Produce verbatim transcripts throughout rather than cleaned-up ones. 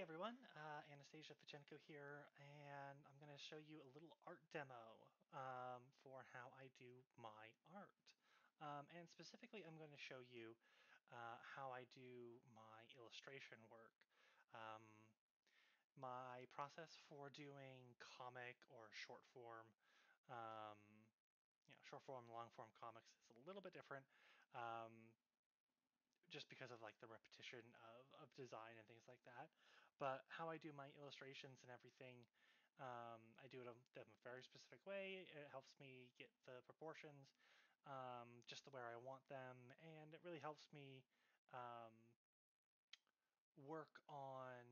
Hey everyone, uh, Anastasia Fichenko here, and I'm going to show you a little art demo um, for how I do my art. Um, and specifically, I'm going to show you uh, how I do my illustration work. Um, my process for doing comic or short form, um, you know, short form, long form comics is a little bit different. Um, just because of like the repetition of, of design and things like that. But how I do my illustrations and everything, um, I do it in a very specific way. It helps me get the proportions um, just the way I want them. And it really helps me um, work on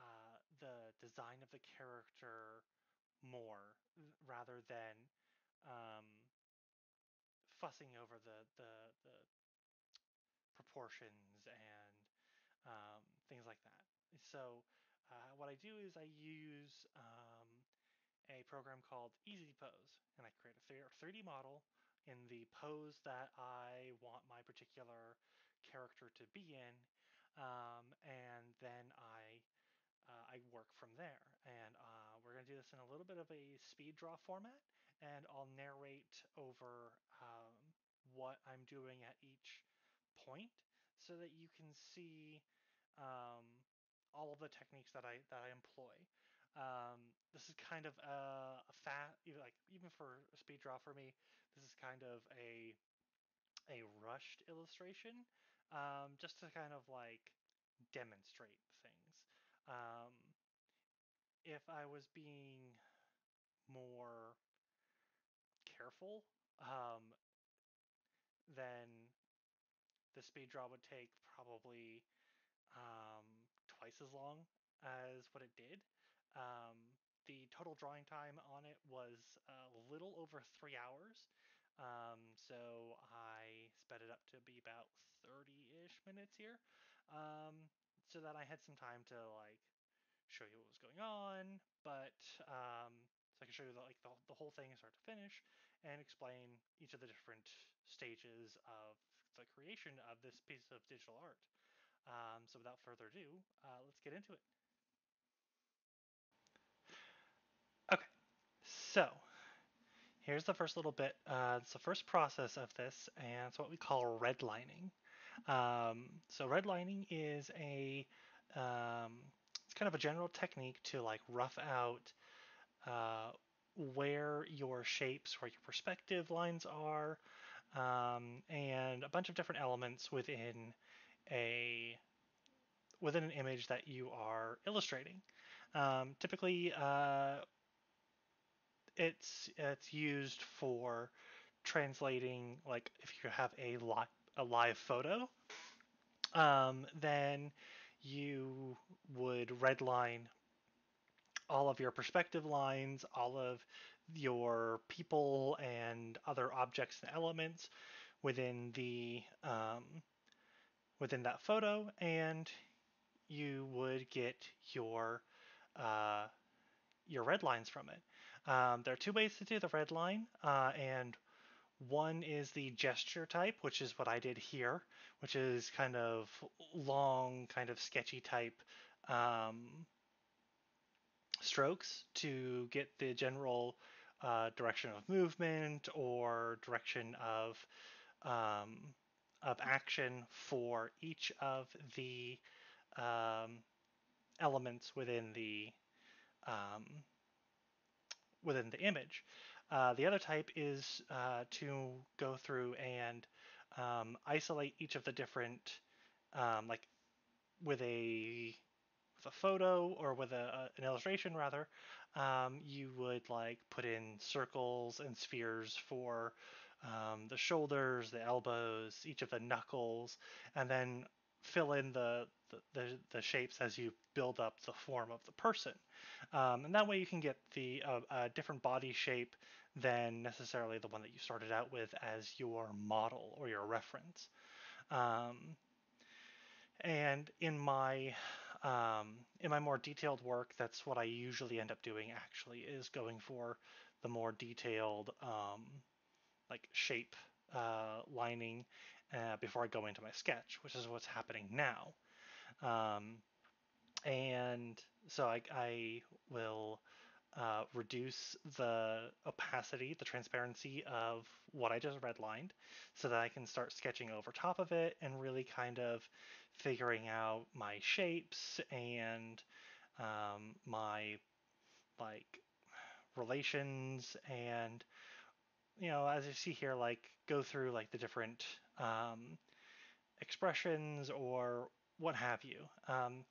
uh, the design of the character more rather than um, fussing over the, the, the, proportions and um, things like that. So uh, what I do is I use um, a program called EasyPose, and I create a three D model in the pose that I want my particular character to be in, um, and then I uh, I work from there. And uh, we're going to do this in a little bit of a speed draw format, and I'll narrate over um, what I'm doing at each point so that you can see um, all of the techniques that I that I employ. Um, this is kind of a, a fast, you know, like even for a speed draw for me, this is kind of a a rushed illustration, um, just to kind of like demonstrate things. Um, if I was being more careful, um, then the speed draw would take probably um, twice as long as what it did. Um, the total drawing time on it was a little over three hours. Um, so I sped it up to be about thirty-ish minutes here, um, so that I had some time to like show you what was going on, but um, so I can show you the, like the, the whole thing start to finish and explain each of the different stages of the creation of this piece of digital art. Um, so without further ado, uh, let's get into it. Okay, so here's the first little bit. Uh, it's the first process of this, and it's what we call redlining. Um, so redlining is a, um, it's kind of a general technique to like rough out Uh, where your shapes, where your perspective lines are, um, and a bunch of different elements within a within an image that you are illustrating. Um, typically, uh, it's it's used for translating. Like if you have a li a live photo, um, then you would redline all of your perspective lines, all of your people and other objects and elements within the um, within that photo, and you would get your uh, your red lines from it. Um, there are two ways to do the red line, uh, and one is the gesture type, which is what I did here, which is kind of long, kind of sketchy type Um, strokes to get the general uh, direction of movement or direction of um, of action for each of the um, elements within the um, within the image. Uh, the other type is uh, to go through and um, isolate each of the different um, like with a With a photo or with a, an illustration rather, um, you would like put in circles and spheres for um, the shoulders, the elbows, each of the knuckles, and then fill in the the, the, the shapes as you build up the form of the person. Um, and that way you can get the uh, a different body shape than necessarily the one that you started out with as your model or your reference. Um, And in my um, in my more detailed work, that's what I usually end up doing. Actually, is going for the more detailed um, like shape uh, lining uh, before I go into my sketch, which is what's happening now. Um, And so I, I will uh, reduce the opacity, the transparency of what I just redlined, so that I can start sketching over top of it and really kind of figuring out my shapes and um, my like relations, and, you know, as you see here, like go through like the different um, expressions or what have you. Um,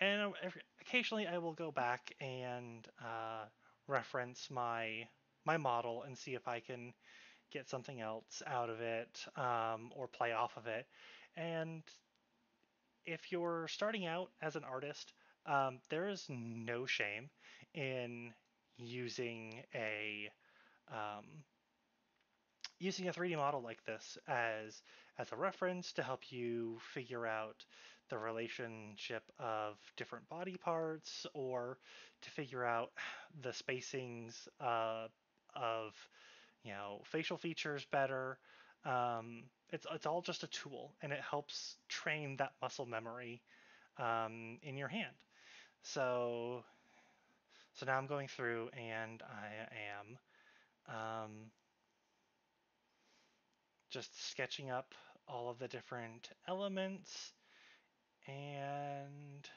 and occasionally I will go back and uh, reference my my model and see if I can get something else out of it, um, or play off of it. And if you're starting out as an artist, um, there is no shame in using a um, using a three D model like this as as a reference to help you figure out the relationship of different body parts, or to figure out the spacings uh, of, you know, facial features better. Um, it's, it's all just a tool, and it helps train that muscle memory um, in your hand. So, so now I'm going through and I am um, just sketching up all of the different elements. And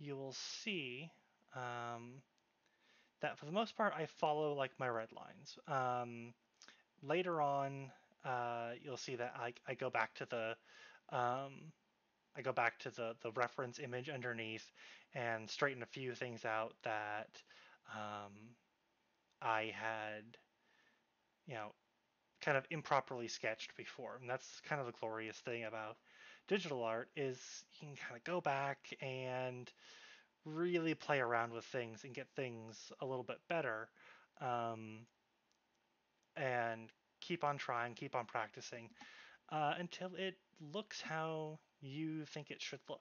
you will see um, that for the most part, I follow like my red lines. Um, later on, uh, you'll see that I, I go back to the um, I go back to the the reference image underneath and straighten a few things out that um, I had, you know, kind of improperly sketched before. And that's kind of the glorious thing about digital art, is you can kind of go back and really play around with things and get things a little bit better, um, and keep on trying, keep on practicing uh, until it looks how you think it should look.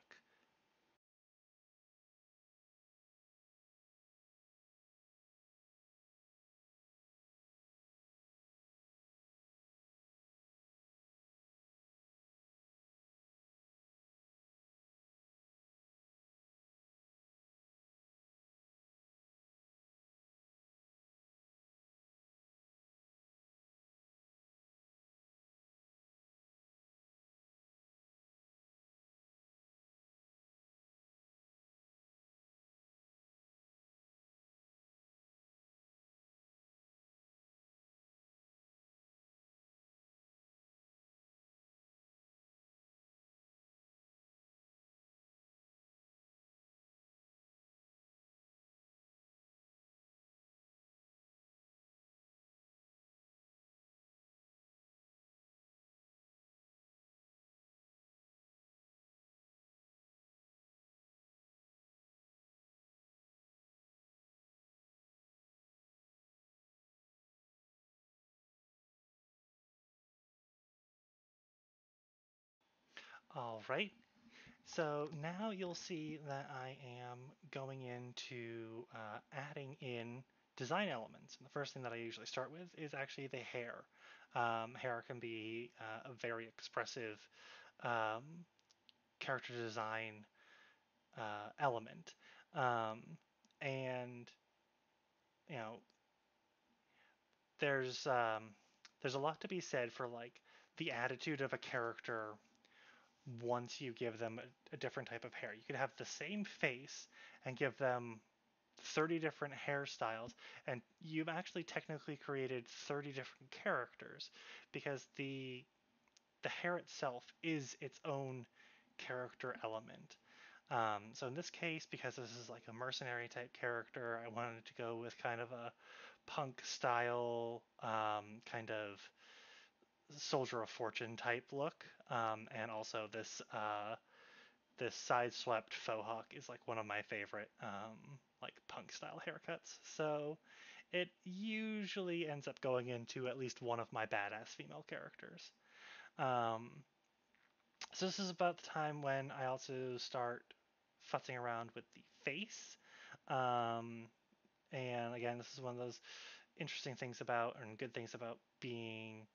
All right, so now you'll see that I am going into uh, adding in design elements. And the first thing that I usually start with is actually the hair. Um, hair can be uh, a very expressive um, character design uh, element. Um, and, you know, there's, um, there's a lot to be said for like the attitude of a character once you give them a, a different type of hair. You could have the same face and give them thirty different hairstyles, and you've actually technically created thirty different characters, because the the hair itself is its own character element. Um, so in this case, because this is like a mercenary type character, I wanted to go with kind of a punk style, um, kind of soldier of fortune type look, um, and also this uh, this sideswept faux hawk is like one of my favorite um, like punk style haircuts. So it usually ends up going into at least one of my badass female characters. Um, so this is about the time when I also start futzing around with the face, um, and again, this is one of those interesting things about, and good things about being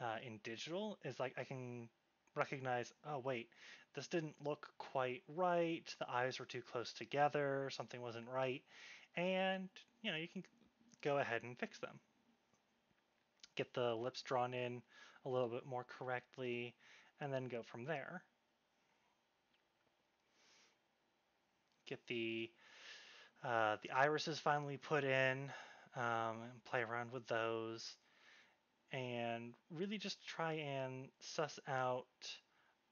Uh, in digital, is like I can recognize, oh wait, this didn't look quite right, the eyes were too close together, something wasn't right, and you know, you can go ahead and fix them. Get the lips drawn in a little bit more correctly, and then go from there. Get the uh, the irises finally put in, um, and play around with those, and really just try and suss out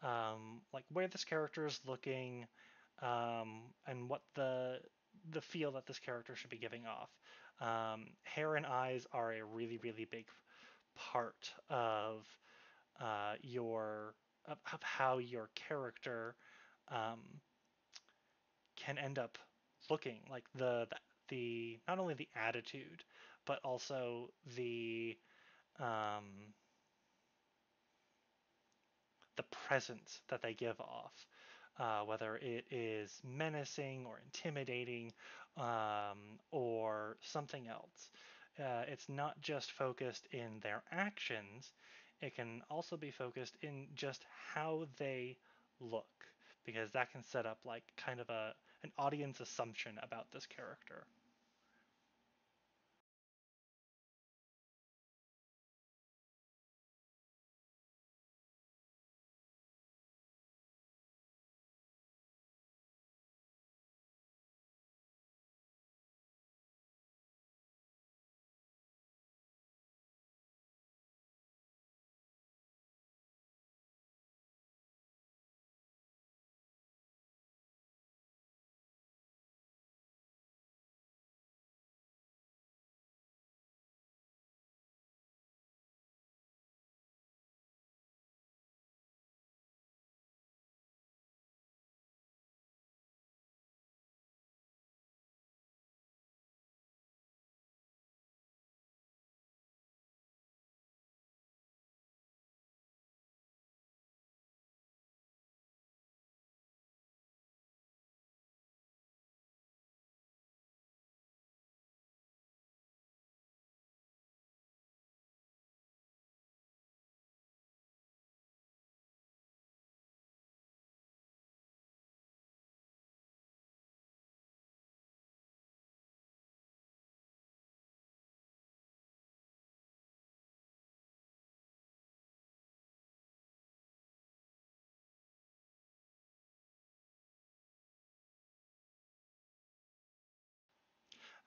um, like where this character is looking, um, and what the the feel that this character should be giving off. Um, hair and eyes are a really really big part of uh, your of, of how your character um, can end up looking, like the, the the not only the attitude but also the um, the presence that they give off, uh, whether it is menacing or intimidating um, or something else. Uh, it's not just focused in their actions, it can also be focused in just how they look, because that can set up like kind of a an audience assumption about this character.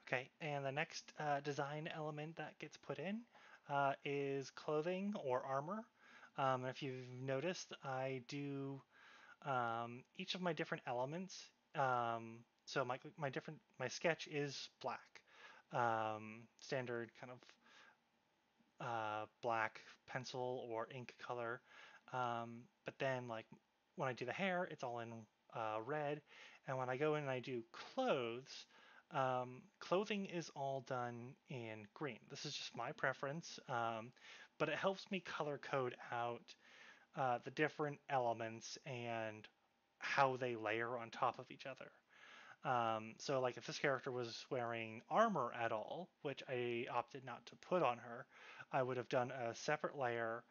Okay, and the next uh, design element that gets put in uh, is clothing or armor. Um, if you've noticed, I do um, each of my different elements. Um, so my my different my sketch is black, um, standard kind of uh, black pencil or ink color. Um, but then like when I do the hair, it's all in uh, red, and when I go in and I do clothes. Um, clothing is all done in green. This is just my preference, um, but it helps me color code out uh, the different elements and how they layer on top of each other. Um, so like if this character was wearing armor at all, which I opted not to put on her, I would have done a separate layer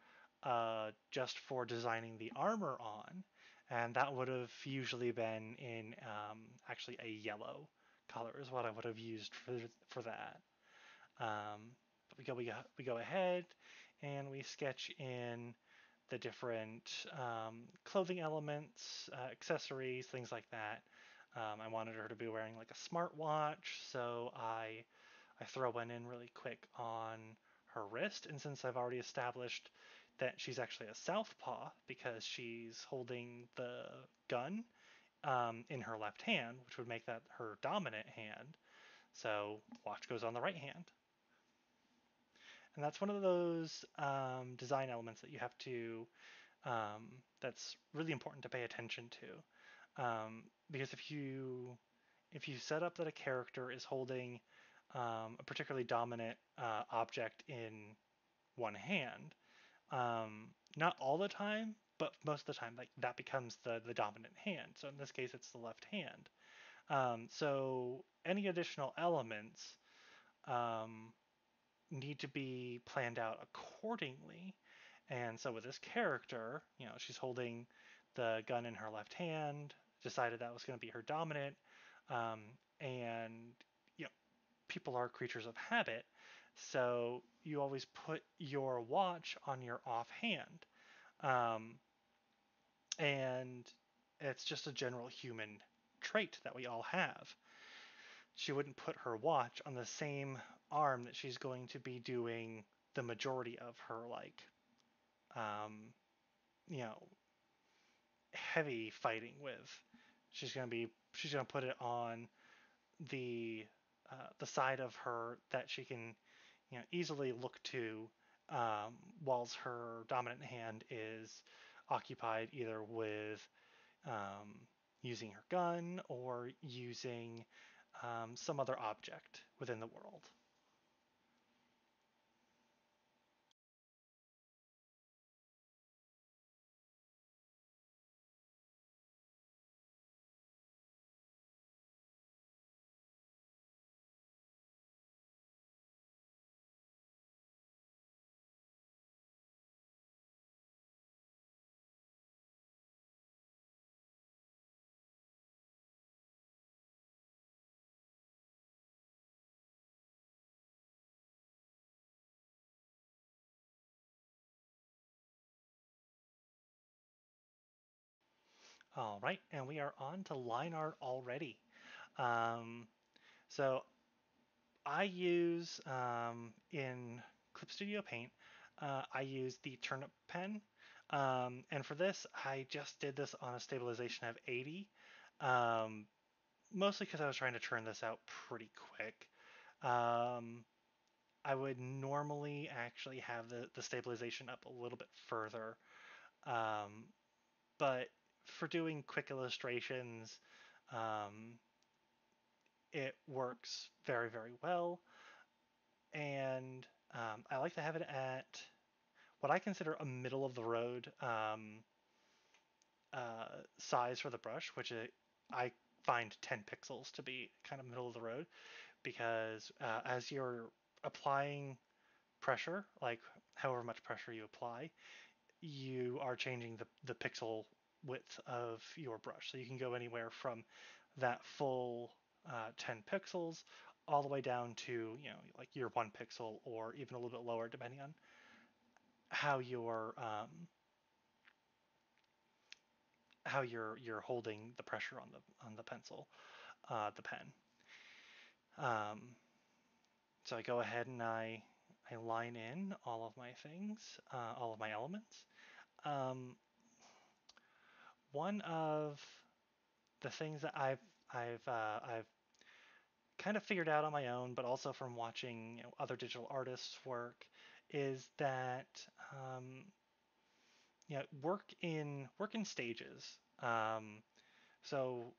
uh, just for designing the armor on, and that would have usually been in um, actually a yellow color is what I would have used for, for that. Um, but we go, we go, we go ahead and we sketch in the different um, clothing elements, uh, accessories, things like that. Um, I wanted her to be wearing like a smartwatch, so I, I throw one in really quick on her wrist. And since I've already established that she's actually a southpaw because she's holding the gun, Um, in her left hand, which would make that her dominant hand. So watch goes on the right hand. And that's one of those um, design elements that you have to, um, that's really important to pay attention to. Um, because if you, if you set up that a character is holding um, a particularly dominant uh, object in one hand, um, not all the time, but most of the time, like that becomes the, the dominant hand. So in this case, it's the left hand. Um, so any additional elements um, need to be planned out accordingly. And so with this character, you know, she's holding the gun in her left hand, decided that was going to be her dominant. Um, and, you know, people are creatures of habit. So you always put your watch on your off hand. Um, and it's just a general human trait that we all have. She wouldn't put her watch on the same arm that she's going to be doing the majority of her, like, um, you know, heavy fighting with. She's going to be, she's going to put it on the, uh, the side of her that she can, you know, easily look to, um, whilst her dominant hand is occupied either with, um, using her gun or using, um, some other object within the world. All right, and we are on to line art already. Um, so I use, um, in Clip Studio Paint, uh, I use the turnip pen. Um, and for this, I just did this on a stabilization of eighty, um, mostly because I was trying to turn this out pretty quick. Um, I would normally actually have the, the stabilization up a little bit further, um, but for doing quick illustrations, um, it works very, very well. And um, I like to have it at what I consider a middle of the road um, uh, size for the brush, which it, I find ten pixels to be kind of middle of the road, because uh, as you're applying pressure, like however much pressure you apply, you are changing the, the pixel width of your brush. So you can go anywhere from that full uh, ten pixels all the way down to, you know, like your one pixel or even a little bit lower, depending on how you're, um, how you're, you're holding the pressure on the, on the pencil, uh, the pen. Um, so I go ahead and I, I line in all of my things, uh, all of my elements. Um, One of the things that I've I've uh, I've kind of figured out on my own, but also from watching, you know, other digital artists' work, is that um, you know, work in work in stages. Um, so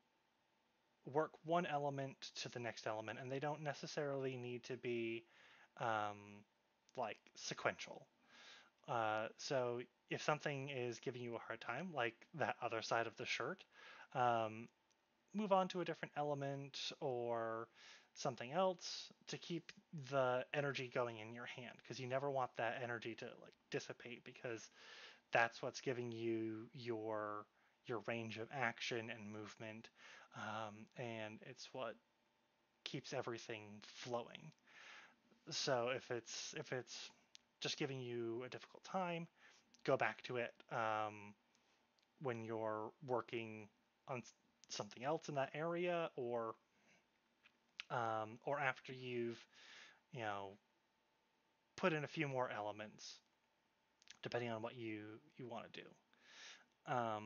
work one element to the next element, and they don't necessarily need to be um, like sequential. Uh, so if something is giving you a hard time, like that other side of the shirt, um, move on to a different element or something else to keep the energy going in your hand, because you never want that energy to like dissipate, because that's what's giving you your your range of action and movement, um, and it's what keeps everything flowing. So if it's if it's just giving you a difficult time, go back to it um, when you're working on something else in that area, or um, or after you've, you know, put in a few more elements, depending on what you, you want to do. Um,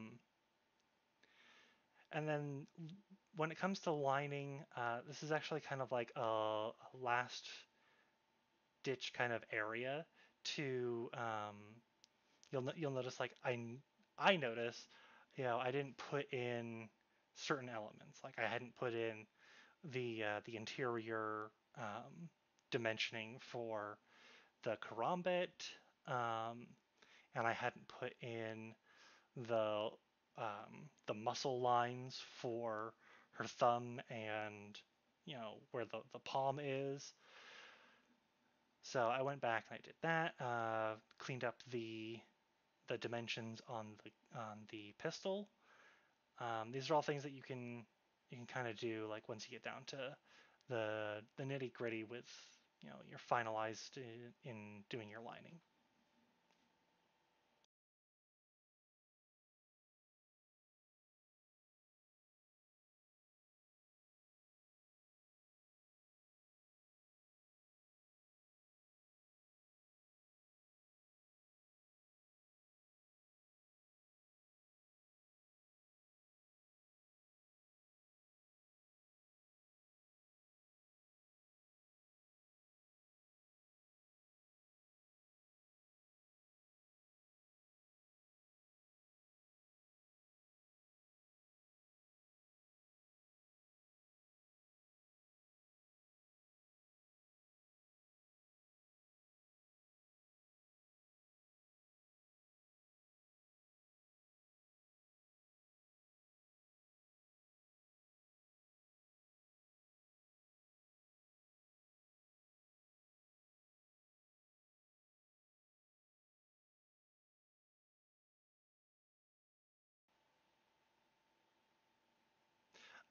and then when it comes to lining, uh, this is actually kind of like a last ditch kind of area to... Um, You'll, you'll notice, like, I, I notice, you know, I didn't put in certain elements. Like, I hadn't put in the uh, the interior um, dimensioning for the karambit, um, and I hadn't put in the, um, the muscle lines for her thumb and, you know, where the, the palm is. So I went back and I did that, uh, cleaned up the... the dimensions on the on the pistol. Um, these are all things that you can you can kind of do like once you get down to the the nitty gritty with, you know, you're finalized in, in doing your lining.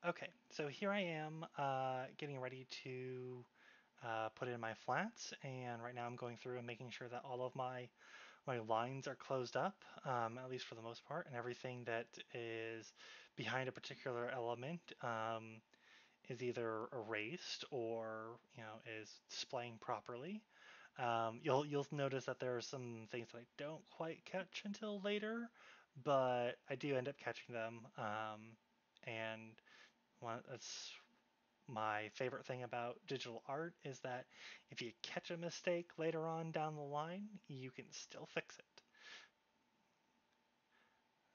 Okay, so here I am uh, getting ready to uh, put in my flats, and right now I'm going through and making sure that all of my my lines are closed up, um, at least for the most part, and everything that is behind a particular element um, is either erased or, you know, is displaying properly. Um, you'll you'll notice that there are some things that I don't quite catch until later, but I do end up catching them, um, and One, that's my favorite thing about digital art, is that if you catch a mistake later on down the line, you can still fix it.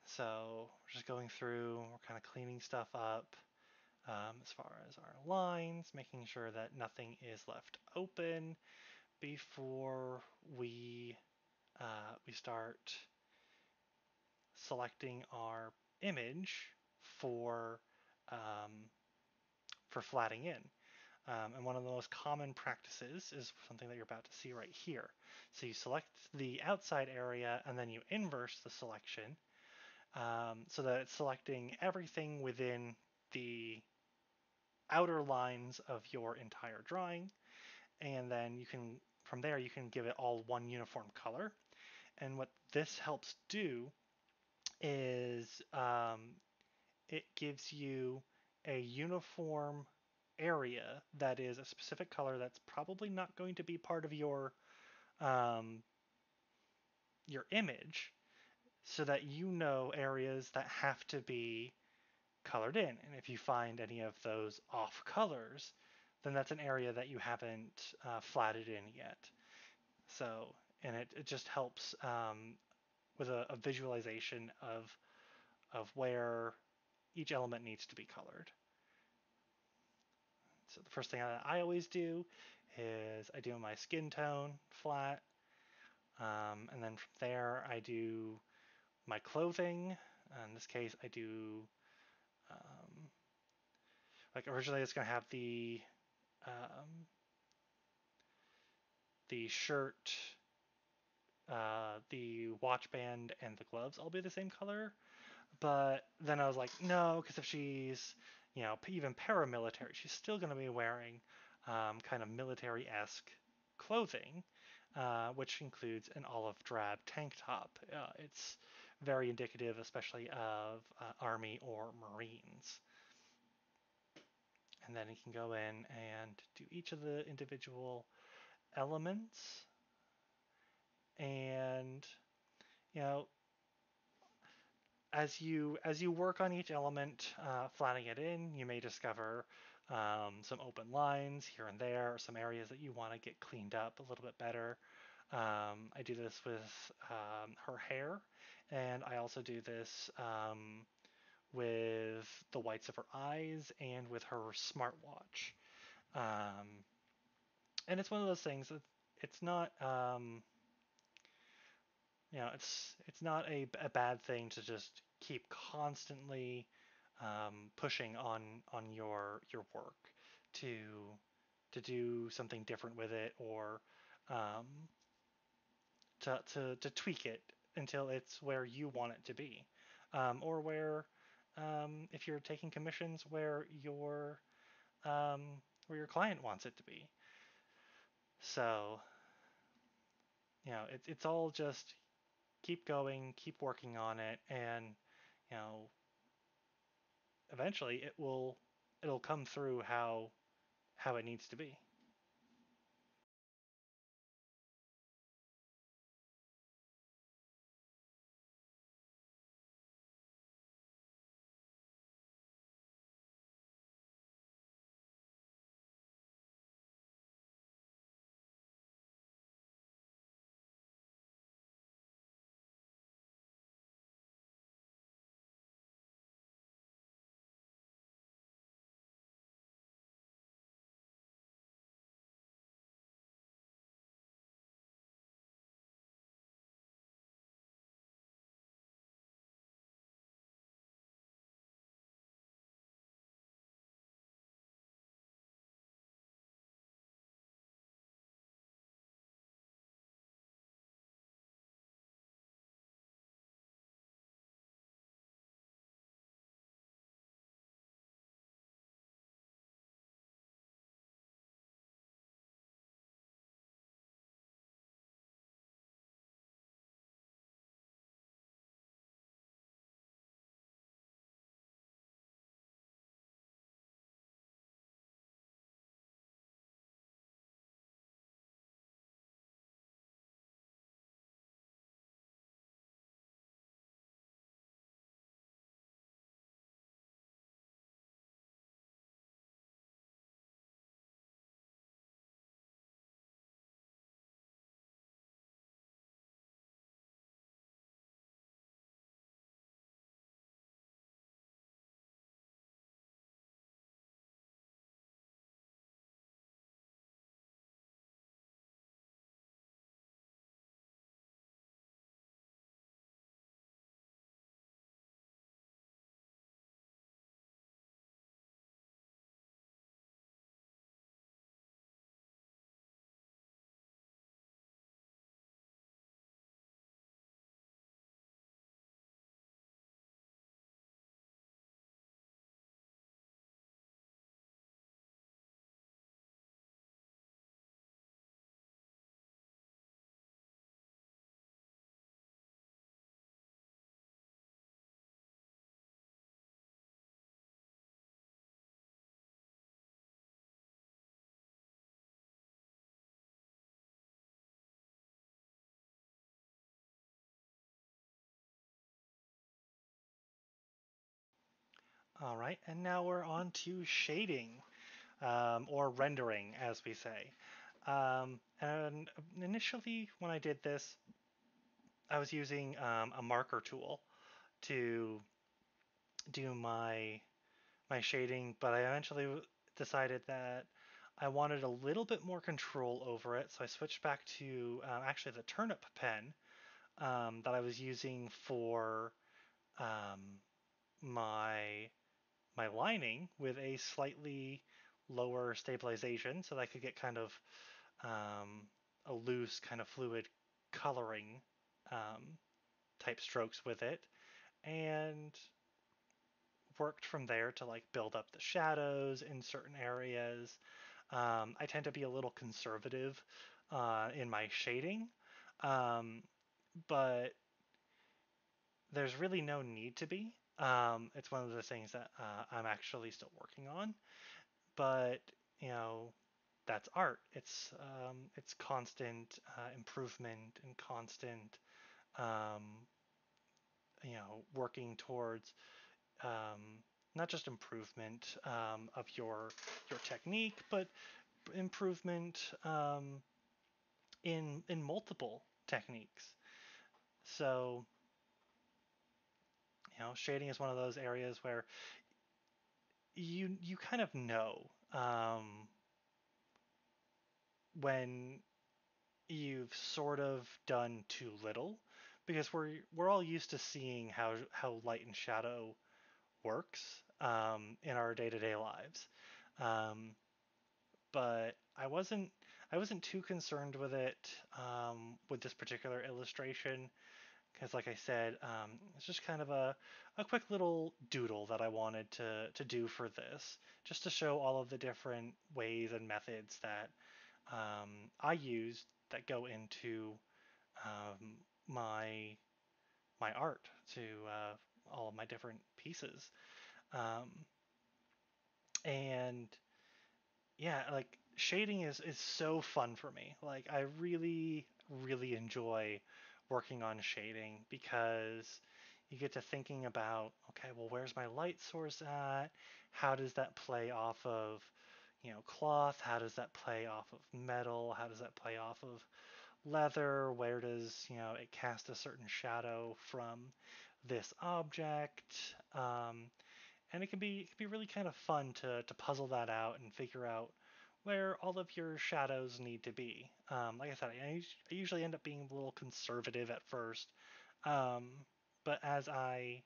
So we're just going through, we're kind of cleaning stuff up um, as far as our lines, making sure that nothing is left open before we uh, we start selecting our image for Um, for flatting in. Um, and one of the most common practices is something that you're about to see right here. So you select the outside area and then you inverse the selection um, so that it's selecting everything within the outer lines of your entire drawing. And then you can, from there, you can give it all one uniform color. And what this helps do is um, it gives you a uniform area that is a specific color that's probably not going to be part of your um, your image, so that you know areas that have to be colored in. And if you find any of those off colors, then that's an area that you haven't uh, flatted in yet. So, and it, it just helps um, with a, a visualization of, of where each element needs to be colored. So the first thing that I always do is I do my skin tone flat, um, and then from there I do my clothing. In this case, I do um, like originally it's going to have the um, the shirt, uh, the watch band, and the gloves all be the same color. But then I was like, no, because if she's, you know, even paramilitary, she's still going to be wearing um, kind of military-esque clothing, uh, which includes an olive drab tank top. Uh, it's very indicative, especially of uh, Army or Marines. And then you can go in and do each of the individual elements. And, you know, As you as you work on each element, uh, flattening it in, you may discover um, some open lines here and there, or some areas that you want to get cleaned up a little bit better. Um, I do this with um, her hair, and I also do this um, with the whites of her eyes and with her smartwatch. Um, and it's one of those things that it's not. Um, You know, it's it's not a, a bad thing to just keep constantly um, pushing on on your your work to to do something different with it, or um, to to to tweak it until it's where you want it to be. Um, or where, um, if you're taking commissions, where your, um, where your client wants it to be. So, you know, it, it's all just keep going, keep working on it, and, you know, eventually it will, it'll come through how, how it needs to be. All right, and now we're on to shading, um, or rendering, as we say. Um, and initially, when I did this, I was using um, a marker tool to do my my shading, but I eventually decided that I wanted a little bit more control over it, so I switched back to uh, actually the turnip pen um, that I was using for um, my... my lining with a slightly lower stabilization so that I could get kind of um, a loose kind of fluid coloring um, type strokes with it, and worked from there to like build up the shadows in certain areas. Um, I tend to be a little conservative uh, in my shading, um, but there's really no need to be. Um, it's one of the things that uh, I'm actually still working on, but you know, that's art. It's um, it's constant uh, improvement and constant, um, you know, working towards um, not just improvement um, of your your technique, but improvement um, in in multiple techniques. So. You know, shading is one of those areas where you you kind of know um, when you've sort of done too little, because we're we're all used to seeing how how light and shadow works um, in our day-to-day lives, um, but I wasn't I wasn't too concerned with it um, with this particular illustration. because like I said, um, it's just kind of a, a quick little doodle that I wanted to, to do for this, just to show all of the different ways and methods that um, I use that go into um, my my art to uh, all of my different pieces. Um, and yeah, like shading is, is so fun for me. Like I really, really enjoy working on shading because you get to thinking about, okay, well, where's my light source at? How does that play off of, you know, cloth? How does that play off of metal? How does that play off of leather? Where does, you know, it cast a certain shadow from this object? Um, and it can be, it can be really kind of fun to, to puzzle that out and figure out where all of your shadows need to be. Um, like I said, I, I usually end up being a little conservative at first, um, but as I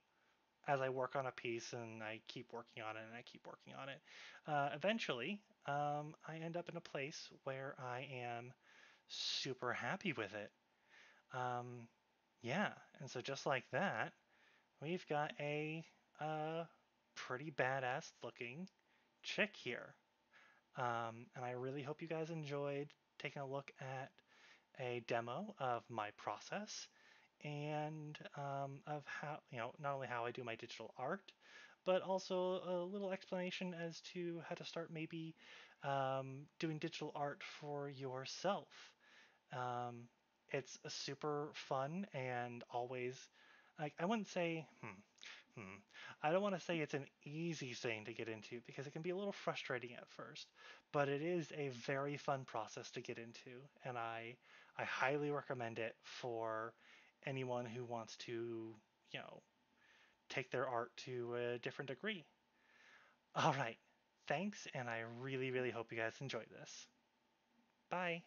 as I work on a piece and I keep working on it and I keep working on it, uh, eventually um, I end up in a place where I am super happy with it. Um, yeah, and so just like that, we've got a, a pretty badass looking chick here. Um, and I really hope you guys enjoyed taking a look at a demo of my process and um, of how, you know, not only how I do my digital art, but also a little explanation as to how to start maybe um, doing digital art for yourself. Um, it's a super fun and always, like, I wouldn't say, hmm. Hmm. I don't want to say it's an easy thing to get into because it can be a little frustrating at first, but it is a very fun process to get into, and I I highly recommend it for anyone who wants to, you know, take their art to a different degree. All right, thanks, and I really, really hope you guys enjoyed this. Bye.